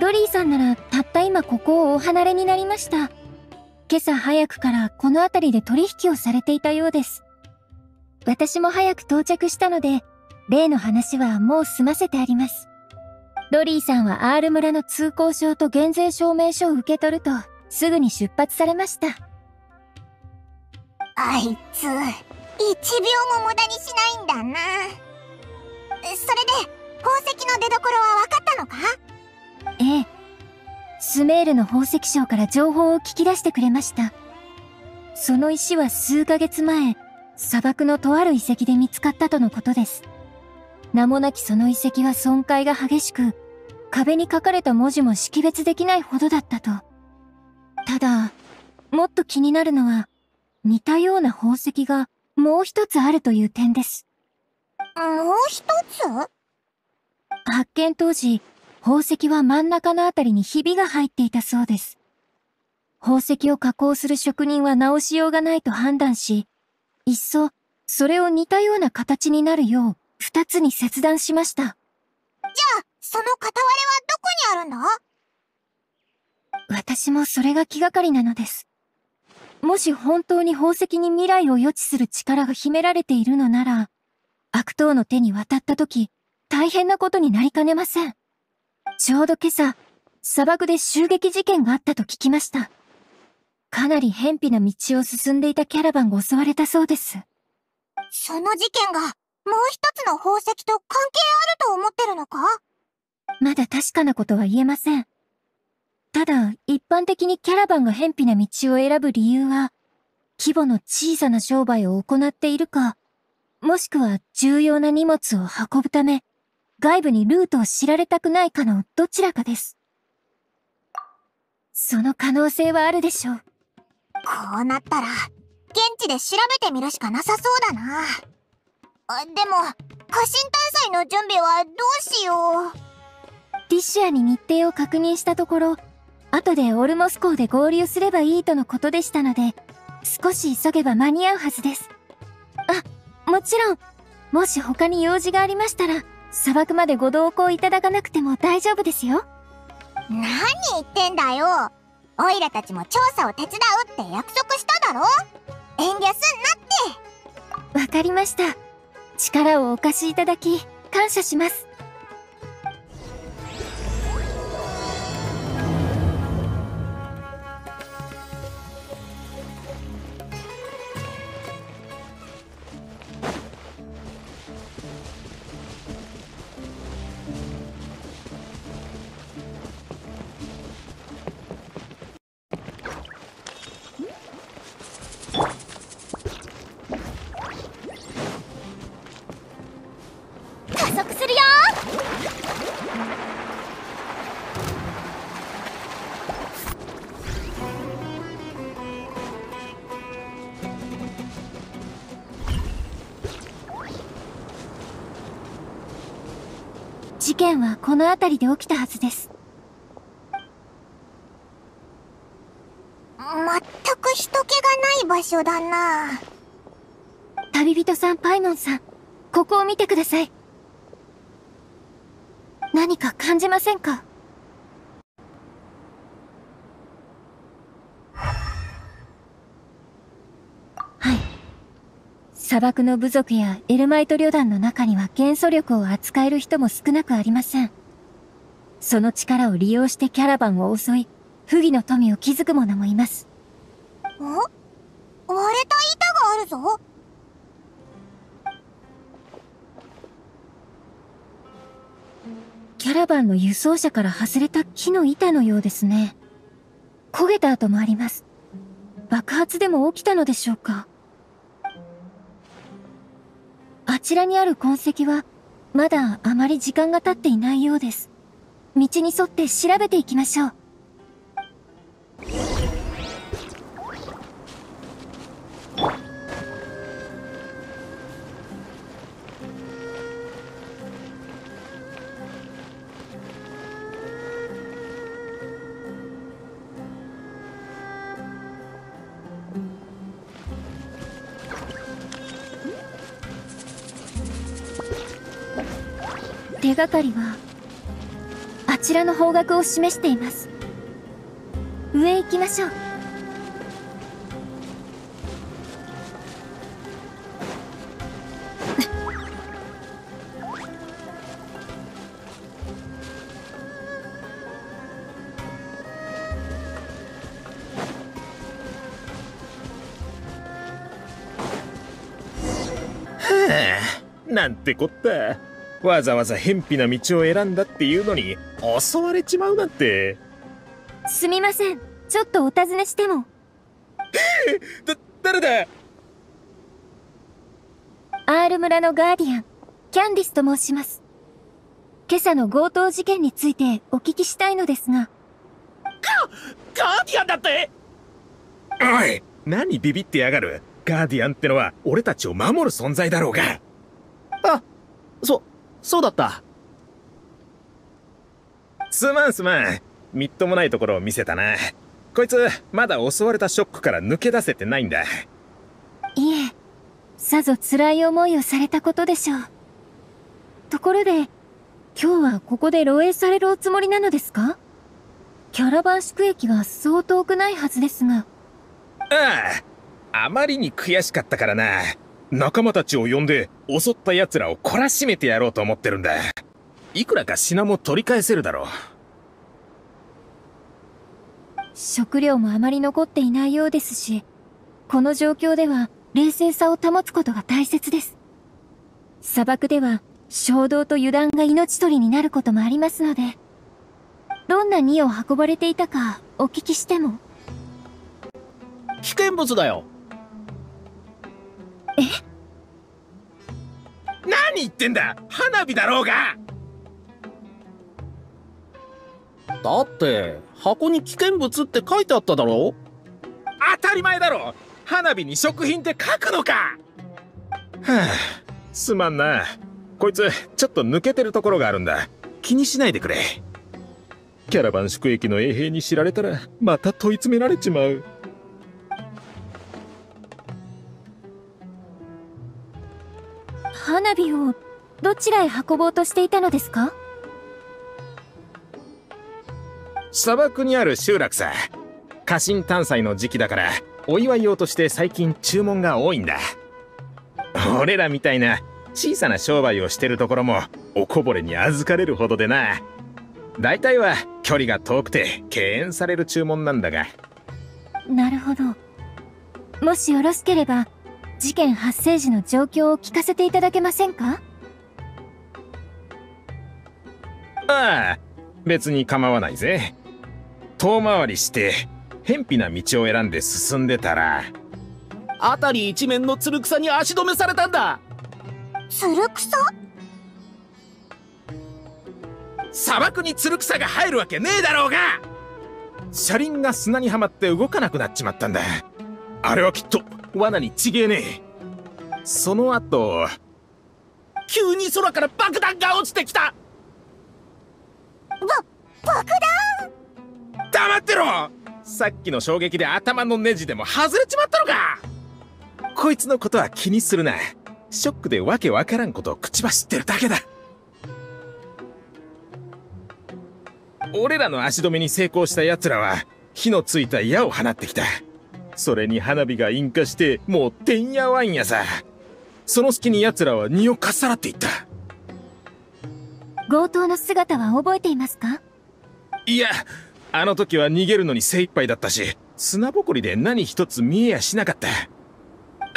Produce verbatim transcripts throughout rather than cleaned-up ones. ロリーさんならたった今ここをお離れになりました。今朝早くからこの辺りで取引をされていたようです。私も早く到着したので、例の話はもう済ませてあります。ロリーさんは アール 村の通行証と減税証明書を受け取ると、すぐに出発されました。あいつ、一秒も無駄にしないんだな。それで、宝石の出所は分かったのか？ええ。スメールの宝石商から情報を聞き出してくれました。その石は数ヶ月前、砂漠のとある遺跡で見つかったとのことです。名もなきその遺跡は損壊が激しく、壁に書かれた文字も識別できないほどだったと。ただ、もっと気になるのは、似たような宝石がもう一つあるという点です。もう一つ？発見当時、宝石は真ん中のあたりにひびが入っていたそうです。宝石を加工する職人は直しようがないと判断し、いっそ、それを似たような形になるよう、二つに切断しました。じゃあ、その片割れはどこにあるの？私もそれが気がかりなのです。もし本当に宝石に未来を予知する力が秘められているのなら、悪党の手に渡った時、大変なことになりかねません。ちょうど今朝、砂漠で襲撃事件があったと聞きました。かなり偏僻な道を進んでいたキャラバンが襲われたそうです。その事件が、もう一つの宝石と関係あると思ってるのか？まだ確かなことは言えません。ただ、一般的にキャラバンが偏僻な道を選ぶ理由は、規模の小さな商売を行っているか、もしくは重要な荷物を運ぶため、外部にルートを知られたくないかのどちらかです。その可能性はあるでしょう。こうなったら、現地で調べてみるしかなさそうだな。あ、でも、家臣探査の準備はどうしよう。ティシアに日程を確認したところ、後でオルモス港で合流すればいいとのことでしたので、少し急げば間に合うはずです。あ、もちろん、もし他に用事がありましたら、砂漠までご同行いただかなくても大丈夫ですよ。何言ってんだよ。オイラたちも調査を手伝うって約束しただろ。遠慮すんなって。わかりました。力をお貸しいただき、感謝します。事件はこの辺りで起きたはずです。まったく人気がない場所だな。旅人さん、パイモンさん、ここを見てください。何か感じませんか？はい。砂漠の部族やエルマイト旅団の中には元素力を扱える人も少なくありません。その力を利用してキャラバンを襲い、不義の富を築く者もいます。お？割れた板があるぞ。キャラバンの輸送車から外れた木の板のようですね。焦げた跡もあります。爆発でも起きたのでしょうか。あちらにある痕跡は、まだあまり時間が経っていないようです。道に沿って調べていきましょう。手がかりは、あちらの方角を示しています。上行きましょう。なんてこった。わざわざ偏僻な道を選んだっていうのに襲われちまうなんて。すみません、ちょっとお尋ねしても。だ、誰だ。アール村のガーディアン、キャンディスと申します。今朝の強盗事件についてお聞きしたいのですが。ガ、ガーディアンだって。おい、何ビビってやがる。ガーディアンってのは俺たちを守る存在だろうが。あ、そ、そうだった。すまんすまん。みっともないところを見せたな。こいつ、まだ襲われたショックから抜け出せてないんだ。いえ、さぞ辛い思いをされたことでしょう。ところで、今日はここで漏洩されるおつもりなのですか？キャラバン宿駅はそう遠くないはずですが。ああ、あまりに悔しかったからな。仲間たちを呼んで襲った奴らを懲らしめてやろうと思ってるんだ。いくらか品も取り返せるだろう。食料もあまり残っていないようですし、この状況では冷静さを保つことが大切です。砂漠では衝動と油断が命取りになることもありますので、どんな荷を運ばれていたかお聞きしても。危険物だよ。え？何言ってんだ。花火だろうが。だって箱に危険物って書いてあっただろ。当たり前だろ。花火に食品って書くのか。はあ、すまんな。こいつちょっと抜けてるところがあるんだ。気にしないでくれ。キャラバン宿駅の衛兵に知られたらまた問い詰められちまう。花火をどちらへ運ぼうとしていたのですか？砂漠にある集落さ。家臣探査の時期だからお祝い用として最近注文が多いんだ。俺らみたいな小さな商売をしてるところもおこぼれに預かれるほどでな。大体は距離が遠くて敬遠される注文なんだが。なるほど。もしよろしければ事件発生時の状況を聞かせていただけませんか？ああ、別に構わないぜ。遠回りして偏僻な道を選んで進んでたら、辺り一面のつる草に足止めされたんだ。つる草？砂漠につる草が生えるわけねえだろうが。車輪が砂にはまって動かなくなっちまったんだ。あれはきっと罠にちげえねえ。その後、急に空から爆弾が落ちてきた。ば、爆弾？黙ってろ！さっきの衝撃で頭のネジでも外れちまったのか！こいつのことは気にするな。ショックでわけわからんことを口走ってるだけだ。俺らの足止めに成功した奴らは、火のついた矢を放ってきた。それに花火が引火してもうてんやわんやさ。その隙に奴らは荷をかっさらっていった。強盗の姿は覚えていますか？いや、あの時は逃げるのに精一杯だったし、砂ぼこりで何一つ見えやしなかった。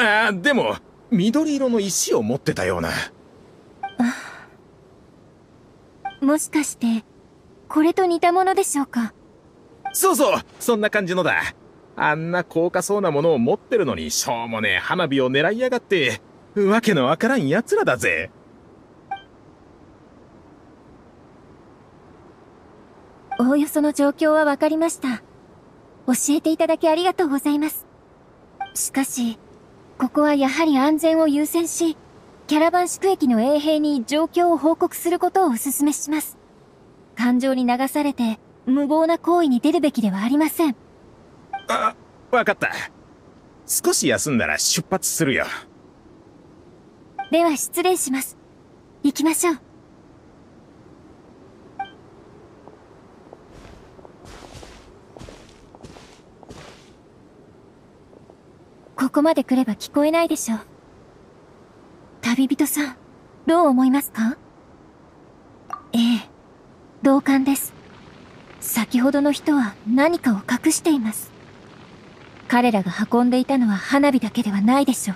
ああ、でも緑色の石を持ってたような。もしかしてこれと似たものでしょうか？そうそう、そんな感じのだ。あんな高価そうなものを持ってるのにしょうもねえ花火を狙いやがって、わけのわからん奴らだぜ。おおよその状況はわかりました。教えていただきありがとうございます。しかしここはやはり安全を優先し、キャラバン宿駅の衛兵に状況を報告することをお勧めします。感情に流されて無謀な行為に出るべきではありません。あ、わかった。少し休んだら出発するよ。では失礼します。行きましょう。ここまで来れば聞こえないでしょう。旅人さん、どう思いますか？ええ、同感です。先ほどの人は何かを隠しています。彼らが運んでいたのは花火だけではないでしょう。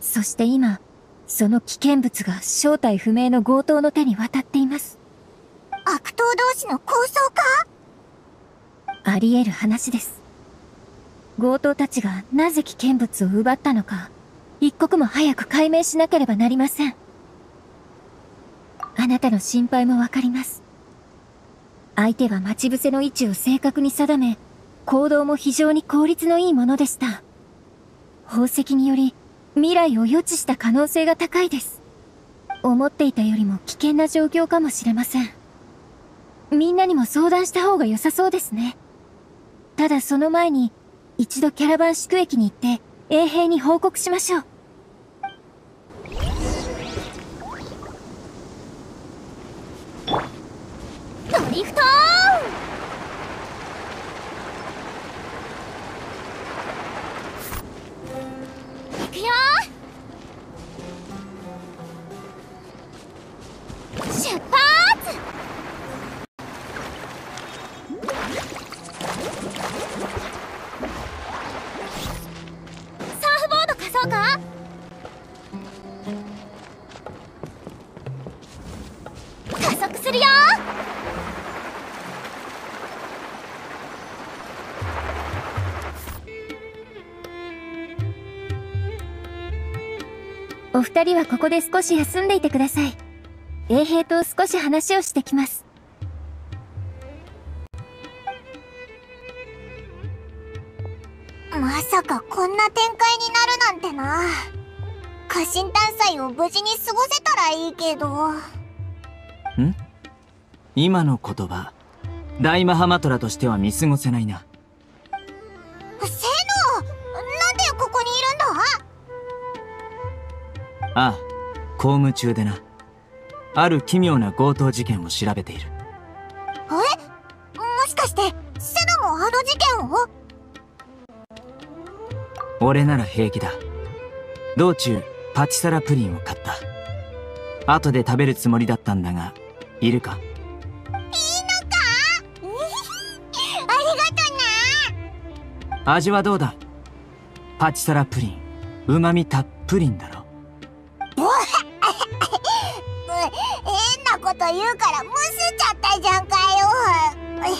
そして今、その危険物が正体不明の強盗の手に渡っています。悪党同士の抗争か？あり得る話です。強盗たちがなぜ危険物を奪ったのか、一刻も早く解明しなければなりません。あなたの心配もわかります。相手は待ち伏せの位置を正確に定め、行動も非常に効率のいいものでした。宝石により、未来を予知した可能性が高いです。思っていたよりも危険な状況かもしれません。みんなにも相談した方が良さそうですね。ただその前に、一度キャラバン宿駅に行って、衛兵に報告しましょう。ドリフトー！お二人はここで少し休んでいてください。衛兵と少し話をしてきます。まさかこんな展開になるなんてな。家臣探査を無事に過ごせたらいいけど。ん？今の言葉、大マハマトラとしては見過ごせないな。ああ、公務中でな。ある奇妙な強盗事件を調べている。え？もしかしてセナもあの事件を？俺なら平気だ。道中パチサラプリンを買った。後で食べるつもりだったんだが、いるか？いいのか？ありがとな。味はどうだ？パチサラプリン、うまみたっぷりんだろ。変なこと言うからむすっちゃったじゃんかよ。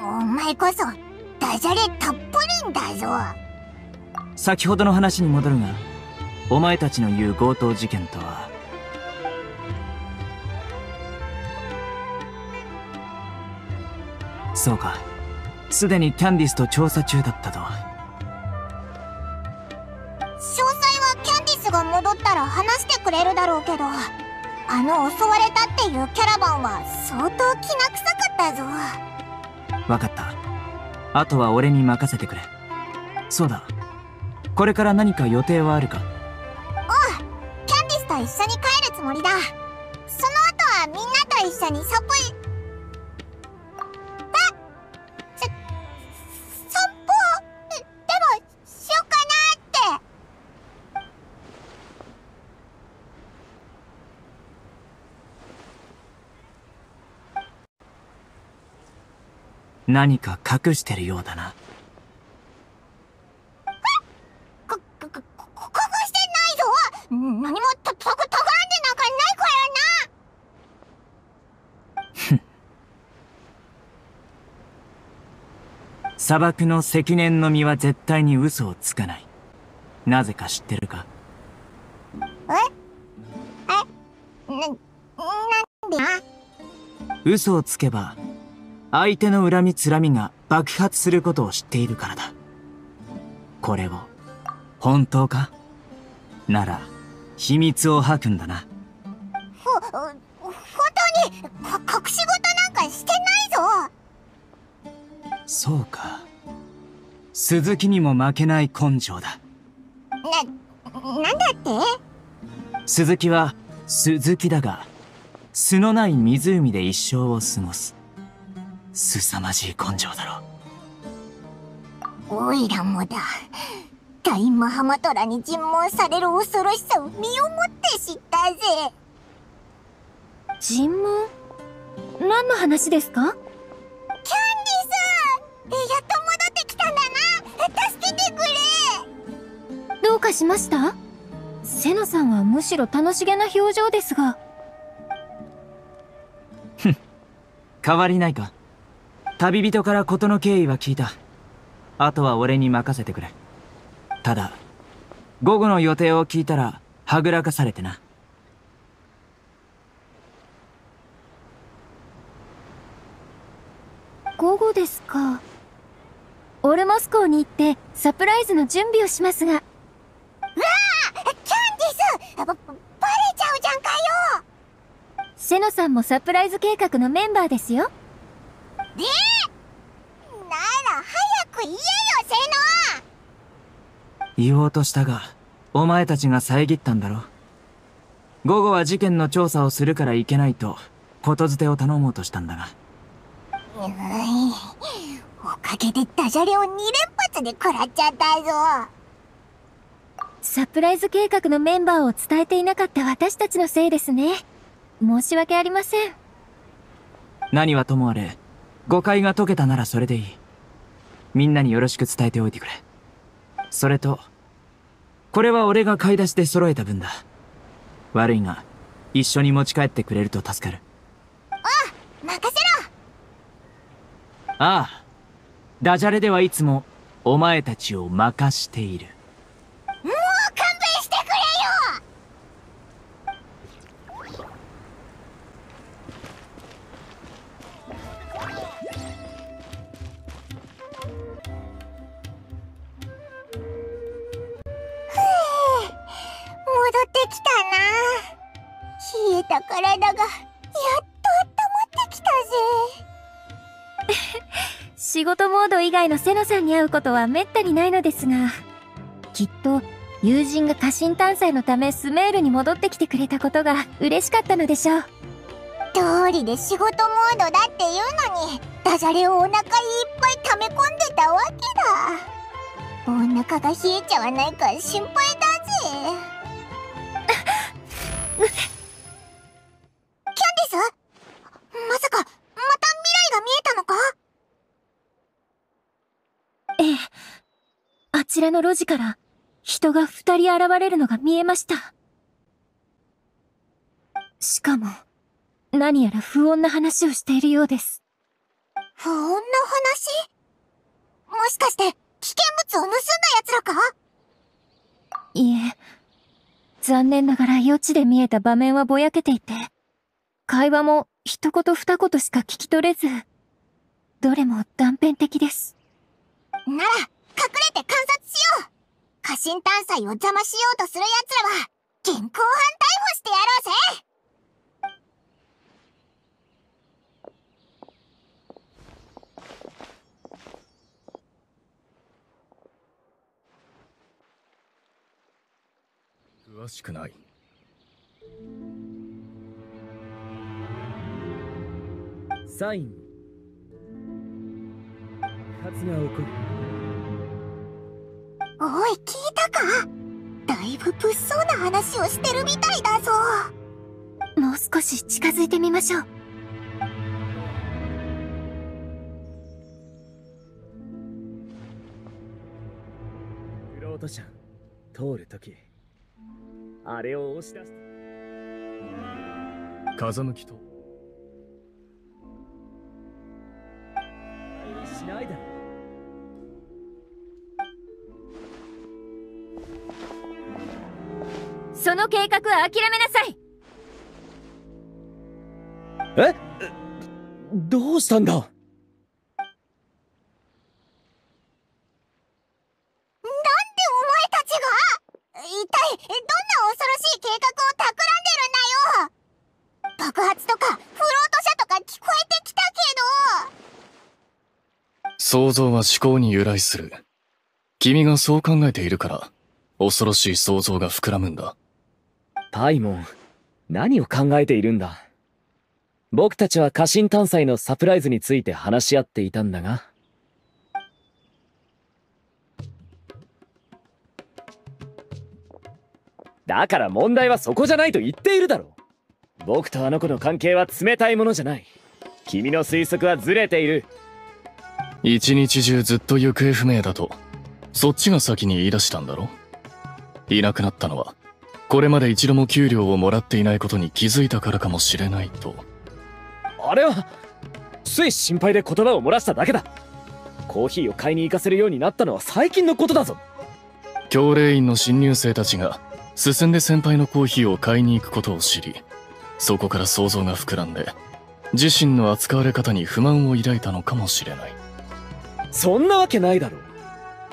お前こそダジャレたっぷりんだぞ。先ほどの話に戻るが、お前たちの言う強盗事件とは。そうか、すでにキャンディスと調査中だったとは。詳細はキャンディスが戻ったら話してくれるだろうけど、あの襲われたっていうキャラバンは相当きな臭かったぞ。分かった。あとは俺に任せてくれ。そうだ、これから何か予定はあるか？おう、キャンディスと一緒に帰るつもりだ。その後はみんなと一緒にサプイあち散歩でもしようかなって。何か隠してるようだな。こ、こ、こ、隠してないぞ。何もと、と、とがんでなんかないからな。砂漠の積年の実は絶対に嘘をつかない。なぜか知ってるか？え？え？な、なんでな？嘘をつけば、相手の恨みつらみが爆発することを知っているからだ。これを、本当か？なら、秘密を吐くんだな。ほ、本当に、か、隠し事なんかしてないぞ。そうか。鈴木にも負けない根性だ。な、なんだって？鈴木は、鈴木だが、巣のない湖で一生を過ごす。すさまじい根性だろ。おいらもだ。大マハマトラに尋問される恐ろしさを身をもって知ったぜ。尋問？何の話ですか？キャンディさん、やっと戻ってきたんだな。助けてくれ。どうかしました？セナさんはむしろ楽しげな表情ですが。ふん、変わりないか。旅人から事の経緯は聞いた。あとは俺に任せてくれ。ただ、午後の予定を聞いたらはぐらかされてな。午後ですか。オールモスコーに行ってサプライズの準備をしますが。わあ、キャンディス、ば、バレちゃうじゃんかよ。セノさんもサプライズ計画のメンバーですよ。ええ、なら早く言えよ、セノ。言おうとしたが、お前たちが遮ったんだろ。午後は事件の調査をするからいけないとことづてを頼もうとしたんだが。うい、おかげでダジャレをに連発で食らっちゃったぞ。サプライズ計画のメンバーを伝えていなかった私たちのせいですね。申し訳ありません。何はともあれ、誤解が解けたならそれでいい。みんなによろしく伝えておいてくれ。それと、これは俺が買い出しで揃えた分だ。悪いが、一緒に持ち帰ってくれると助かる。ああ、任せろ。ああ、ダジャレではいつもお前たちを任している。もう勘弁してくれよ。ふぅ、戻ってきたな。冷えた体がやっと温まってきたぜ。仕事モード以外のセノさんに会うことはめったにないのですが、きっと友人が過信探査のためスメールに戻ってきてくれたことが嬉しかったのでしょう。どうりで仕事モードだっていうのにダジャレをお腹いっぱい溜め込んでたわけだ。お腹が冷えちゃわないか心配だぜ。キャンディス、まさかええ、あちらの路地から人が二人現れるのが見えました。しかも、何やら不穏な話をしているようです。不穏な話？もしかして、危険物を盗んだ奴らか？いえ、残念ながら余地で見えた場面はぼやけていて、会話も一言二言しか聞き取れず、どれも断片的です。なら、隠れて観察しよう。過信探査を邪魔しようとする奴らは、現行犯逮捕してやろうぜ。詳しくない。サイン。発が起こる。おい、聞いたか？だいぶ物騒な話をしてるみたいだぞ。もう少し近づいてみましょう。フロート車通るとき、あれを押し出す。風向きとしないだろ。その計画は諦めなさい。え？どうしたんだ？どう想像は思考に由来する。君がそう考えているから、恐ろしい想像が膨らむんだ。パイモン、何を考えているんだ。僕たちは過信探査のサプライズについて話し合っていたんだが。だから問題はそこじゃないと言っているだろう。僕とあの子の関係は冷たいものじゃない。君の推測はずれている。一日中ずっと行方不明だとそっちが先に言い出したんだろ。いなくなったのはこれまで一度も給料をもらっていないことに気づいたからかもしれないと。あれはつい心配で言葉を漏らしただけだ。コーヒーを買いに行かせるようになったのは最近のことだぞ。教令員の新入生たちが進んで先輩のコーヒーを買いに行くことを知り、そこから想像が膨らんで自身の扱われ方に不満を抱いたのかもしれない。そんなわけないだろう。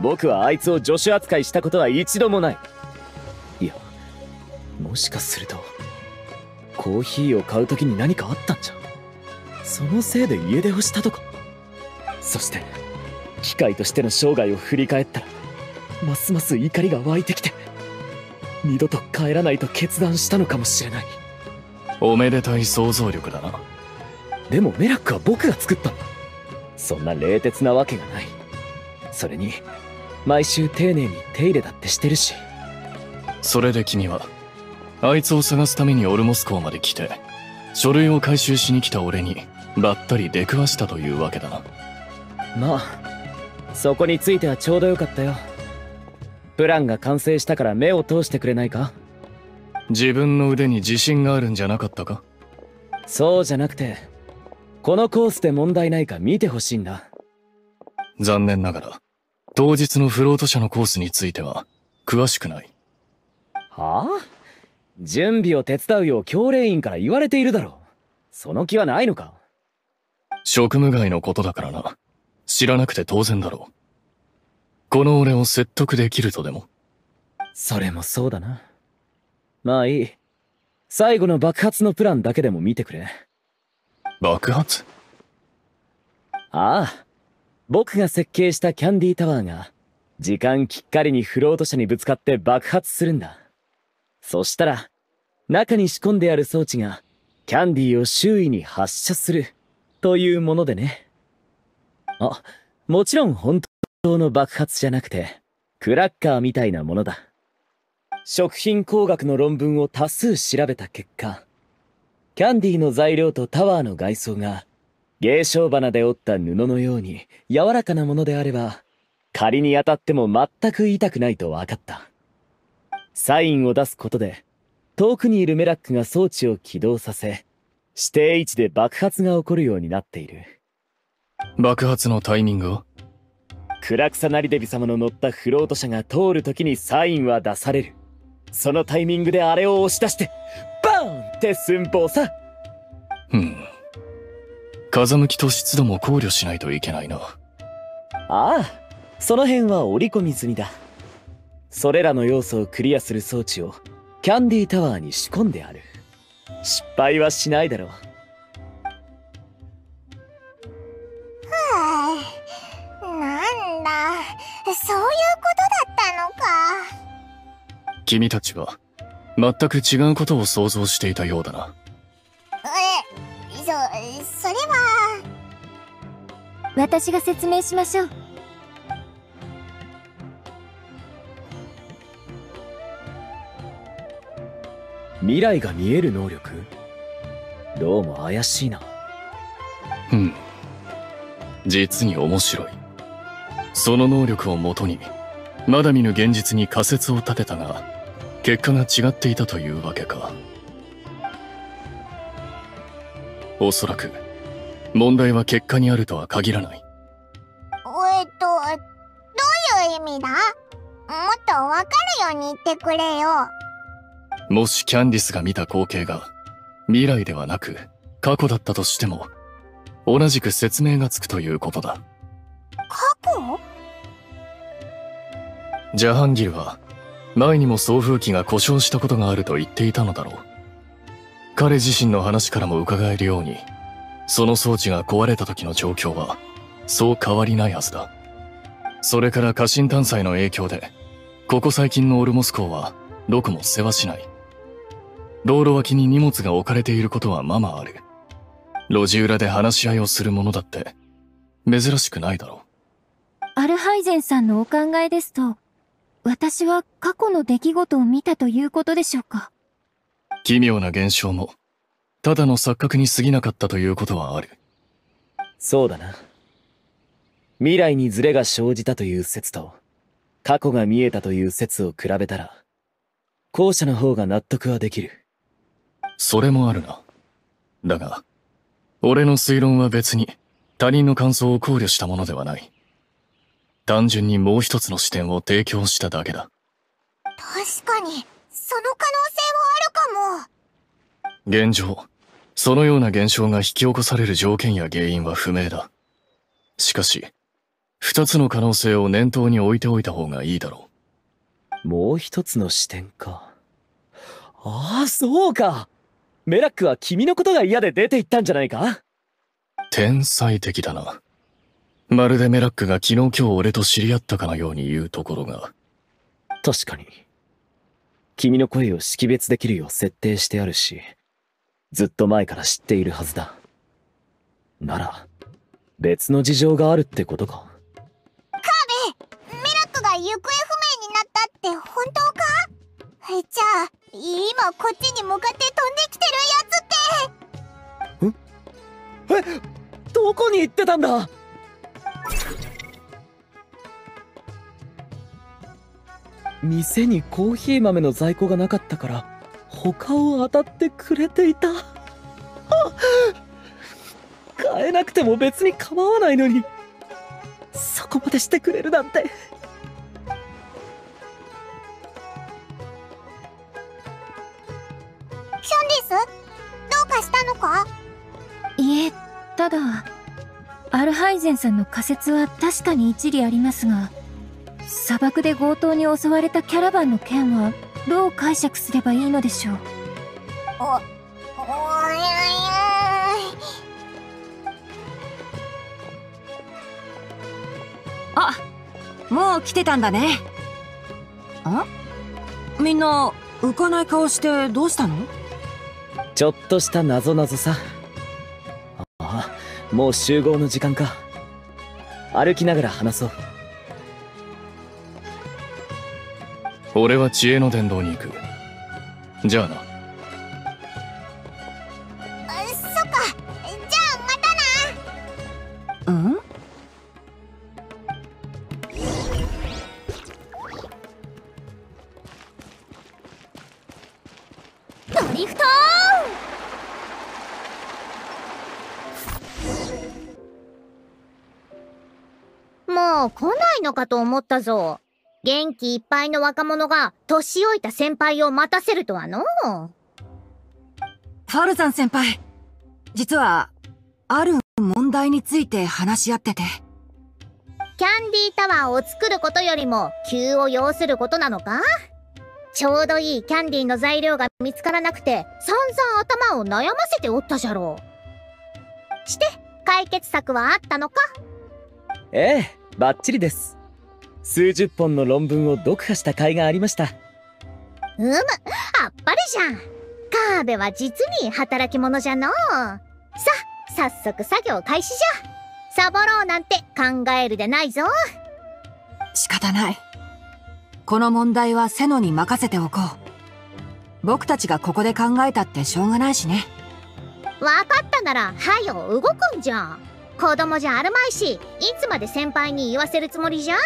僕はあいつを助手扱いしたことは一度もない。いや、もしかするとコーヒーを買う時に何かあったんじゃ。そのせいで家出をしたとか。そして機械としての生涯を振り返ったらますます怒りが湧いてきて、二度と帰らないと決断したのかもしれない。おめでたい想像力だな。でもメラックは僕が作ったんだ。そんな冷徹なわけがない。それに毎週丁寧に手入れだってしてるし。それで君はあいつを探すためにオルモス港まで来て、書類を回収しに来た俺にばったり出くわしたというわけだな。まあそこについてはちょうどよかったよ。プランが完成したから目を通してくれないか。自分の腕に自信があるんじゃなかったか。そうじゃなくてこのコースで問題ないか見てほしいんだ。残念ながら当日のフロート車のコースについては詳しくない。はあ？準備を手伝うよう教練員から言われているだろう。その気はないのか。職務外のことだからな。知らなくて当然だろう。この俺を説得できるとでも。それもそうだな。まあいい。最後の爆発のプランだけでも見てくれ。爆発？ああ。僕が設計したキャンディータワーが時間きっかりにフロート車にぶつかって爆発するんだ。そしたら中に仕込んである装置がキャンディーを周囲に発射するというものでね。あ、もちろん本当の爆発じゃなくてクラッカーみたいなものだ。食品工学の論文を多数調べた結果、キャンディーの材料とタワーの外装が芸商花で織った布のように柔らかなものであれば仮に当たっても全く痛くないと分かった。サインを出すことで遠くにいるメラックが装置を起動させ指定位置で爆発が起こるようになっている。爆発のタイミングは？暗草成デビ様の乗ったフロート車が通るときにサインは出される。そのタイミングであれを押し出してバーンって寸法さ。うん、風向きと湿度も考慮しないといけないな。ああ、その辺は織り込み済みだ。それらの要素をクリアする装置をキャンディータワーに仕込んである。失敗はしないだろう。はあ、なんだ、そういうことだったのか。君たちは全く違うことを想像していたようだな。え、そ、それは。私が説明しましょう。未来が見える能力？どうも怪しいな。うん。実に面白い。その能力をもとに、まだ見ぬ現実に仮説を立てたが、結果が違っていたというわけか。おそらく、問題は結果にあるとは限らない。えっと、どういう意味だ？もっとわかるように言ってくれよ。もしキャンディスが見た光景が未来ではなく過去だったとしても同じく説明がつくということだ。過去？ジャハンギルは前にも送風機が故障したことがあると言っていたのだろう。彼自身の話からも伺えるように、その装置が壊れた時の状況はそう変わりないはずだ。それから過信探査の影響でここ最近のオルモス港はどこも世話しない。道路脇に荷物が置かれていることはままある。路地裏で話し合いをするものだって珍しくないだろう。アルハイゼンさんのお考えですと、私は過去の出来事を見たということでしょうか。奇妙な現象も、ただの錯覚に過ぎなかったということはある。そうだな。未来にズレが生じたという説と、過去が見えたという説を比べたら、後者の方が納得はできる。それもあるな。だが、俺の推論は別に他人の感想を考慮したものではない。単純にもう一つの視点を提供しただけだ。確かに、その可能性はあるかも。現状、そのような現象が引き起こされる条件や原因は不明だ。しかし、二つの可能性を念頭に置いておいた方がいいだろう。もう一つの視点か。ああ、そうか。メラックは君のことが嫌で出て行ったんじゃないか？天才的だな。まるでメラックが昨日今日俺と知り合ったかのように言うところが。確かに。君の声を識別できるよう設定してあるし、ずっと前から知っているはずだ。なら、別の事情があるってことか。カーベ、メラックが行方不明になったって本当か？え、じゃあ、今こっちに向かって飛んできてるやつって。ん？え、どこに行ってたんだ？店にコーヒー豆の在庫がなかったから他を当たってくれていた。買えなくても別に構わないのに、そこまでしてくれるなんて。キャンディス、どうかしたのか？いえ、ただアルハイゼンさんの仮説は確かに一理ありますが、砂漠で強盗に襲われたキャラバンの件はどう解釈すればいいのでしょう。お、おいあ、もう来てたんだね。あ？みんな浮かない顔してどうしたの？ちょっとした謎々さ。ああ、もう集合の時間か。歩きながら話そう。俺は知恵の殿堂に行く。じゃあな。そっか、じゃあまたな。うん？ドリフトーン！もう来ないのかと思ったぞ。元気いっぱいの若者が年老いた先輩を待たせるとはのう。タルザン先輩、実はある問題について話し合ってて。キャンディータワーを作ることよりも急を要することなのか。ちょうどいいキャンディーの材料が見つからなくて散々頭を悩ませておったじゃろう。して解決策はあったのか？ええ、バッチリです。数十本の論文を読破した甲斐がありました。うむ、あっぱれじゃん。カーベは実に働き者じゃのう。さ、早速作業開始じゃ。サボろうなんて考えるでないぞ。仕方ない。この問題はセノに任せておこう。僕たちがここで考えたってしょうがないしね。分かったなら、はよ動くんじゃ。子供じゃあるまいし、いつまで先輩に言わせるつもりじゃ。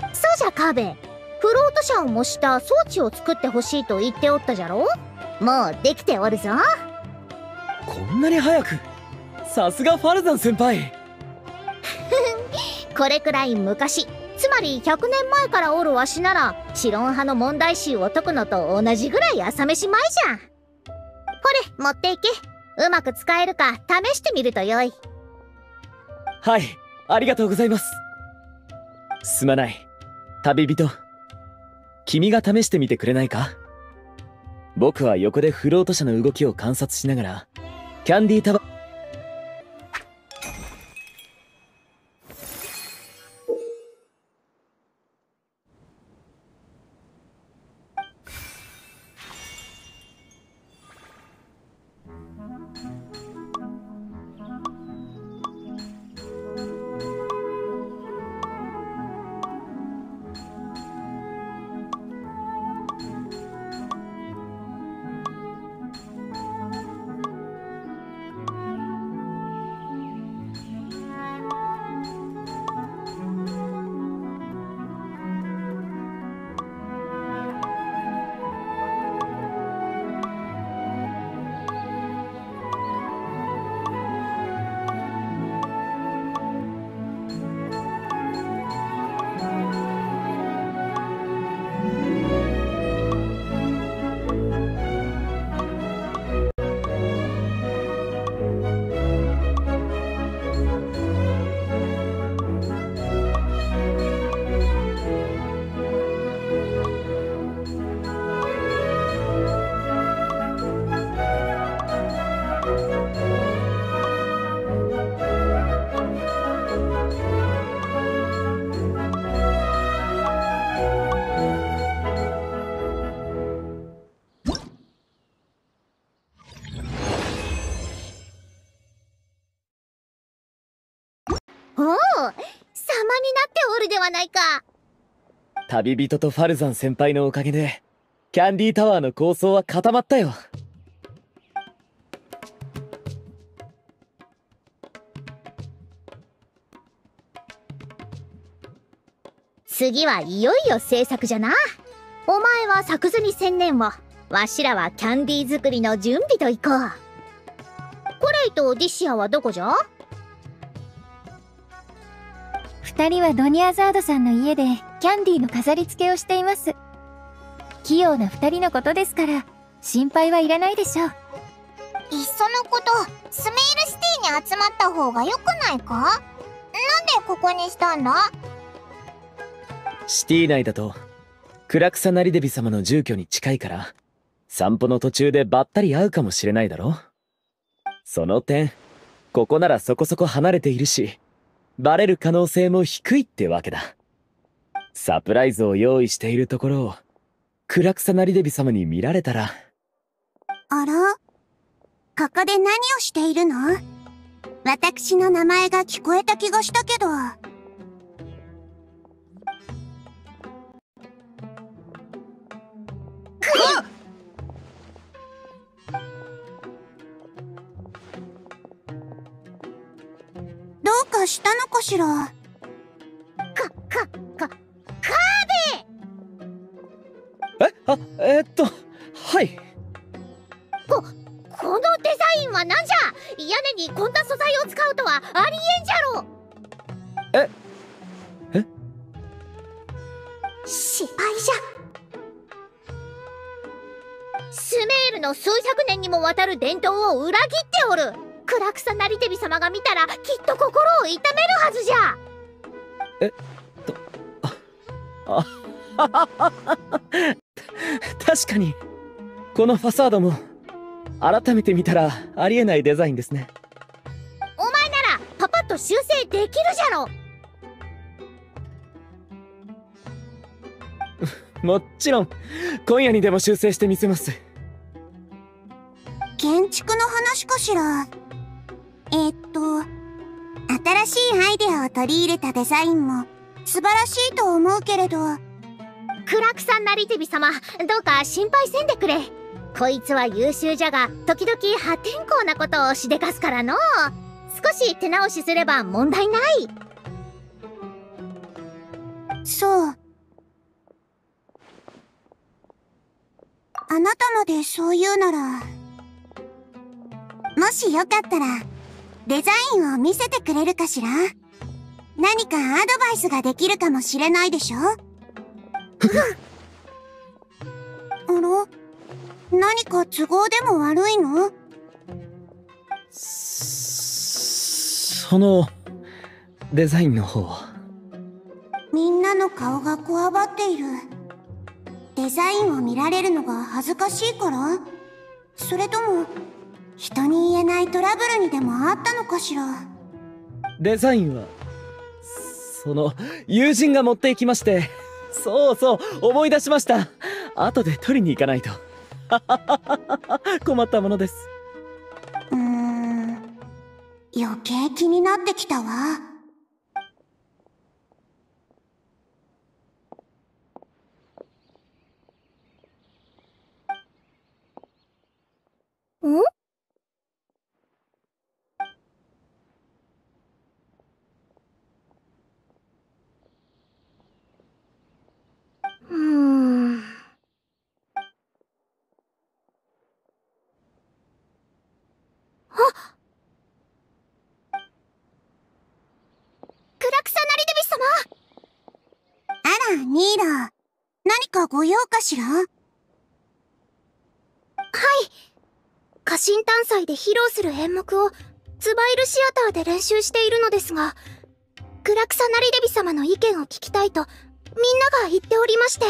そうじゃカーベ、フロート車を模した装置を作ってほしいと言っておったじゃろ。もうできておるぞ。こんなに早く、さすがファルザン先輩。これくらい昔、つまりひゃくねんまえからおるわしなら、シロン派の問題集を解くのと同じぐらい朝飯前じゃん。ほれ、持っていけ。うまく使えるか試してみるとよい。はい、ありがとうございます。すまない。旅人、君が試してみてくれないか？僕は横でフロート車の動きを観察しながら、キャンディータワー。ールではないか。旅人とファルザン先輩のおかげでキャンディータワーの構想は固まったよ。次はいよいよ制作じゃな。お前は作図に専念を、わしらはキャンディー作りの準備といこう。コレイとオディシアはどこじゃ？二人はドニアザードさんの家でキャンディーの飾り付けをしています。器用な二人のことですから心配はいらないでしょう。いっそのことスメイルシティに集まった方がよくないか？なんでここにしたんだ？シティ内だと暗草ナリデビ様の住居に近いから散歩の途中でばったり会うかもしれないだろ。その点ここならそこそこ離れているしバレる可能性も低いってわけだ。サプライズを用意しているところを暗草ナリデビ様に見られたら。あら、ここで何をしているの？私の名前が聞こえた気がしたけど。どうかしたのかしら。かかかカービィ。えあえっとはい。ここのデザインはなんじゃ。屋根にこんな素材を使うとはありえんじゃろ。ええ失敗じゃ。スメールの数百年にもわたる伝統を裏切っておる。暗草ナリデビ様が見たらきっと心を痛めるはずじゃ。えっとああ確かにこのファサードも改めて見たらありえないデザインですね。お前ならパパッと修正できるじゃろ。もちろん今夜にでも修正してみせます。建築の話かしら。えっと新しいアイデアを取り入れたデザインも素晴らしいと思うけれど。暗草ナリデビ様、どうか心配せんでくれ。こいつは優秀じゃが時々破天荒なことをしでかすからの。少し手直しすれば問題ない。そう、あなたまでそう言うなら。もしよかったらデザインを見せてくれるかしら。何かアドバイスができるかもしれないでしょ。あら、何か都合でも悪いの？そのデザインの方。みんなの顔がこわばっている。デザインを見られるのが恥ずかしいから？それとも人に言えないトラブルにでもあったのかしら。デザインはその友人が持っていきまして。そうそう、思い出しました。後で取りに行かないと困ったものです。うーん、余計気になってきたわ。ん？うん。あっ！暗草ナリデビ様！あら、ニーラ、何かご用かしら？はい、家臣探祭で披露する演目をツバイルシアターで練習しているのですが、暗草ナリデビ様の意見を聞きたいとみんなが言っておりまして。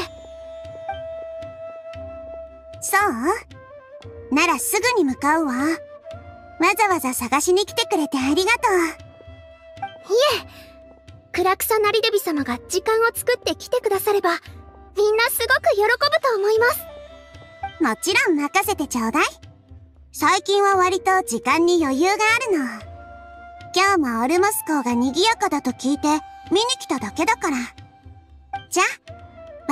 そうならすぐに向かうわ。わざわざ探しに来てくれてありがとう。いえ、暗草ナリデビ様が時間を作って来てくださればみんなすごく喜ぶと思います。もちろん任せてちょうだい。最近は割と時間に余裕があるの。今日もアルマス校が賑やかだと聞いて見に来ただけだから。じゃあ、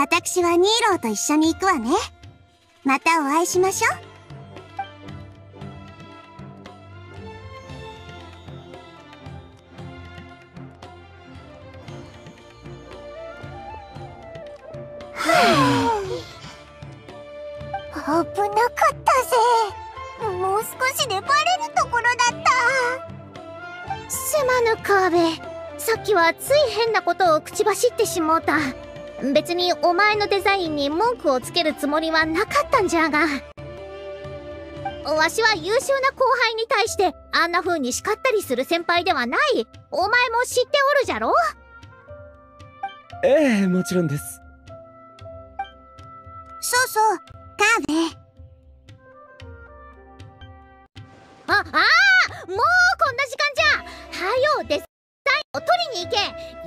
私はニーローと一緒に行くわね。またお会いしましょう。危なかったぜ。もう少しでバレるところだった。すまぬカーベ、さっきはつい変なことを口走ってしもうた。別にお前のデザインに文句をつけるつもりはなかったんじゃが、わしは優秀な後輩に対してあんな風に叱ったりする先輩ではない。お前も知っておるじゃろ。ええ、もちろんです。そうそう、カーベ。あ、ああ、もうこんな時間じゃ。はようデザインを取りに行け。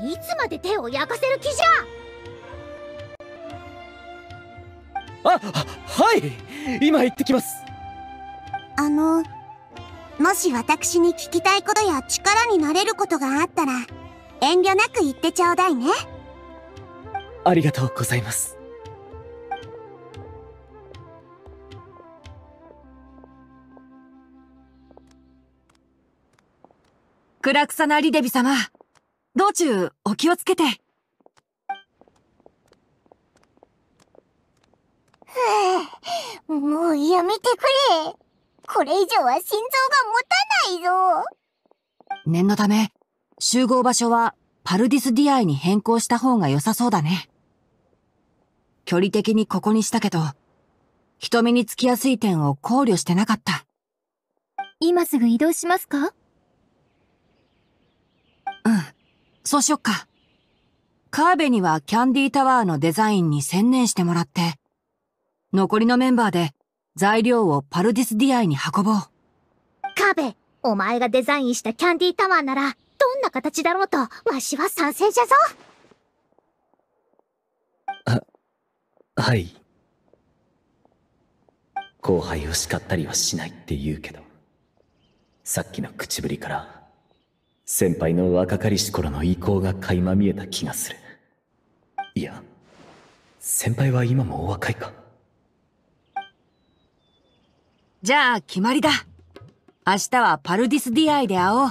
いつまで手を焼かせる気じゃ。あ、は、はい、今行ってきます。あの、もし私に聞きたいことや力になれることがあったら遠慮なく言ってちょうだいね。ありがとうございます。暗草なリデビ様、道中お気をつけて。ふう、もうやめてくれ。これ以上は心臓が持たないぞ。念のため集合場所はパルディス・ディアイに変更した方が良さそうだね。距離的にここにしたけど、人目につきやすい点を考慮してなかった。今すぐ移動しますか？うん、そうしよっか。カーベにはキャンディータワーのデザインに専念してもらって、残りのメンバーで材料をパルディス・ディアイに運ぼう。カーベ、お前がデザインしたキャンディータワーなら、どんな形だろうと、わしは賛成じゃぞ。あ、はい。後輩を叱ったりはしないって言うけど、さっきの口ぶりから、先輩の若かりし頃の意向が垣間見えた気がする。いや、先輩は今もお若いか。じゃあ決まりだ。明日はパルディス・ディアイで会おう。